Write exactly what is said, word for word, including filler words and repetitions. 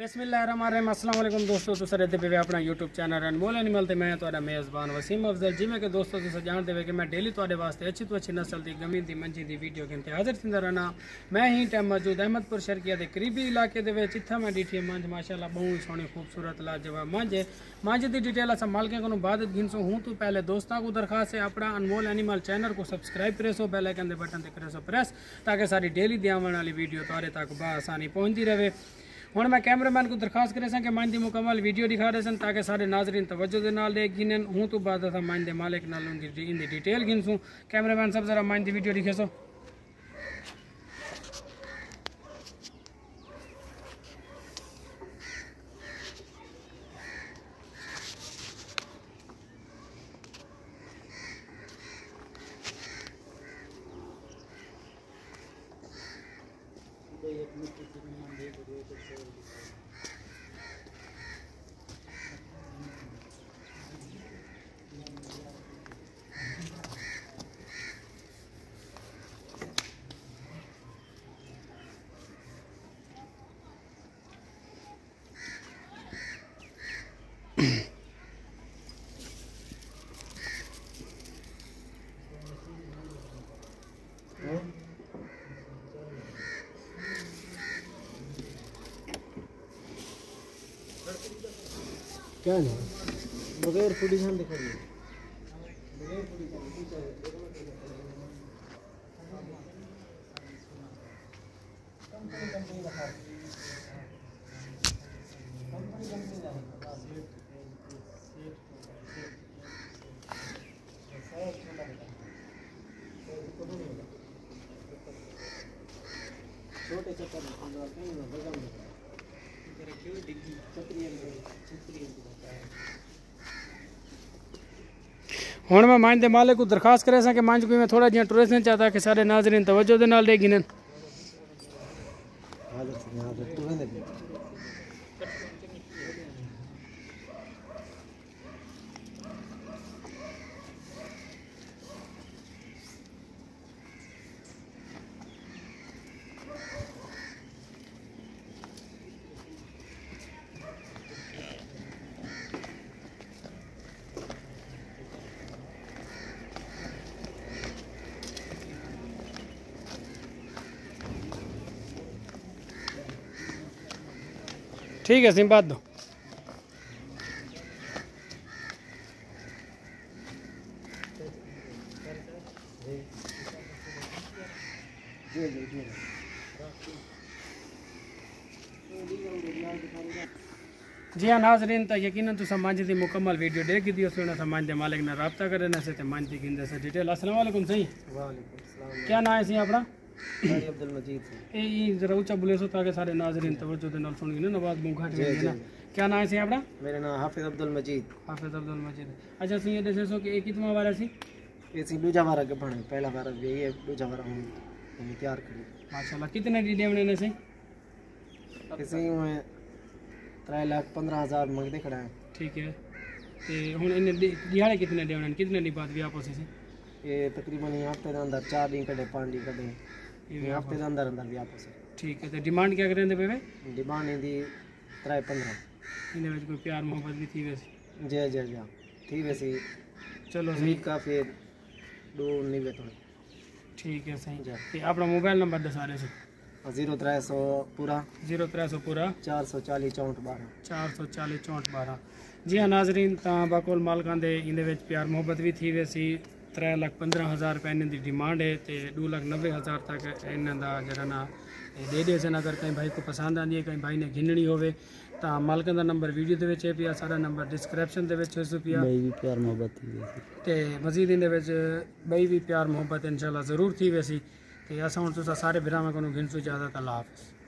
बिस्मिल्लाहिर्रहमानिर्रहीम अस्सलाम वालेकुम दोस्तों, तुसीं देखदे पे अपना यूट्यूब चैनल अनमोल एनिमल ते मैं तुहाडा मेज़बान वसीम अफजल। जिवें कि दोस्तों तुसीं जानदे हो कि मैं डेली तुहाडे वास्ते अच्छी तो अच्छी नस्ल दी गमीन दी मंझी दी वीडियो के उत्ते हाज़िर थिंदा रहना। मैं ही टाइम मौजूद अहमदपुर शर्किया के करीबी इलाके दे विच, इत्थे मैं डिठी मंझ माशाअल्लाह बहुत सोहनी खूबसूरत लाजवाब मंझ है। मंझ दी डिटेल असां मालिकां कोलों बाद घिनसो। हूँ तो पहले दोस्तों को दरखास्त है, अपना अनमोल एनिमल चैनल को सब्सक्राइब करे सो, बेल आइकन दे बटन ते करे सो प्रेस, ताकि सारी डेली दी आवण वाली वीडियो तुहाडे तक बआसानी पहुंचदी रहे। हुण मैं कैमरामैन को दरखास्त करे कि मंझ की मुकम्मल वीडियो दिखा रहे सन, ताकि सारे नाजरीन तवज्जो दे नाल देख गिनन। हूँ तो बाद मंझ के मालिक नाल इनकी डिटेल गिनसूँ। कैमरामैन सब जरा मंझ की वीडियो दिखे सो। क्या है बगैर पोजीशन दिखा रही है। छोटे चक्कर में क्यों डिग्गी छतरी अंदर छतरी अंदर हुण मैं मंझ के मालिक को दरखास्त करे सा कि मंझ को मैं थोड़ा जिया टूरिस्ट नहीं चाहता कि सारे नाजरीन तवज्जो दे नाल देखिन। ठीक है सिम बात दो। जी हाँ नाजरीन, तो यकीनन तुम मंझ की मुकम्मल वीडियो देख दी उस मंझ के मालिक ने रब्ता करे से मंझ की गिंदे से डिटेल। अस्सलाम वालेकुम। सही क्या नाम है सी अपना? अब्दुल मजीद। ये जरा ऊंचा बोले सो ताकि सारे नाजरीन तवज्जो दे नाल सुन के ना आवाज मुंह घाट में ना। क्या नाम है से आपड़ा? मेरा नाम हाफिज अब्दुल मजीद। हाफिज अब्दुल मजीद। अच्छा सी ये देसो कि एक कितना वाला सी? ये सी दूजा वाला के बने पहला वाला ये है दूजा वाला हम हम तैयार करी माशाल्लाह। कितने दी देवने ने से? ऐसे ही मैं तीन लाख पंद्रह हज़ार मांगते खड़ा है। ठीक है ते हुन इन दिहाड़े कितने देवने कितने दी बात भी आपस से? ये तकरीबन हफ्ते के अंदर चार दिन कदे पांच दिन कदे ये हफ्ते के अंदर अंदर भी आपस। ठीक है तो डिमांड क्या करें बेबे? डिमांड इंदी त्रै पंद्रह। इने विच कोई प्यार मोहब्बत भी थी वैसे? जय जय जय थी वैसे। चलो सही का फिर दो निवे तो ठीक है सही जा। ते अपना मोबाइल नंबर दसा रहे से? ज़ीरो तीन सौ पूरा ज़ीरो तीन सौ पूरा चार सौ चालीस चौंठ बारह चार सौ चालीस चौंठ बारह। जी हाँ नाजरीन, तां बाकोल मालकां दे इने विच प्यार मोहब्बत भी थी वैसी। त्रै लाख पंद्रह हज़ार रुपये इन्हें डिमांड है तो दो लाख नब्बे हज़ार तक इन्हों जरा ना दे दे सन। अगर कहीं भाई को पसंद आती है कहीं भाई ने घिननी होवे तो मालकों का नंबर वीडियो के विच है पिया, सारा नंबर डिस्क्रिप्शन के विच पिया। बई भी प्यार मोहब्बत तो मजीद इन बई भी प्यार मोहब्बत इंशाल्लाह जरूर थी वैसी। तो अस हूँ तुसा सारे बिराम को घिनसू। ज़्यादा तला हाफिज़।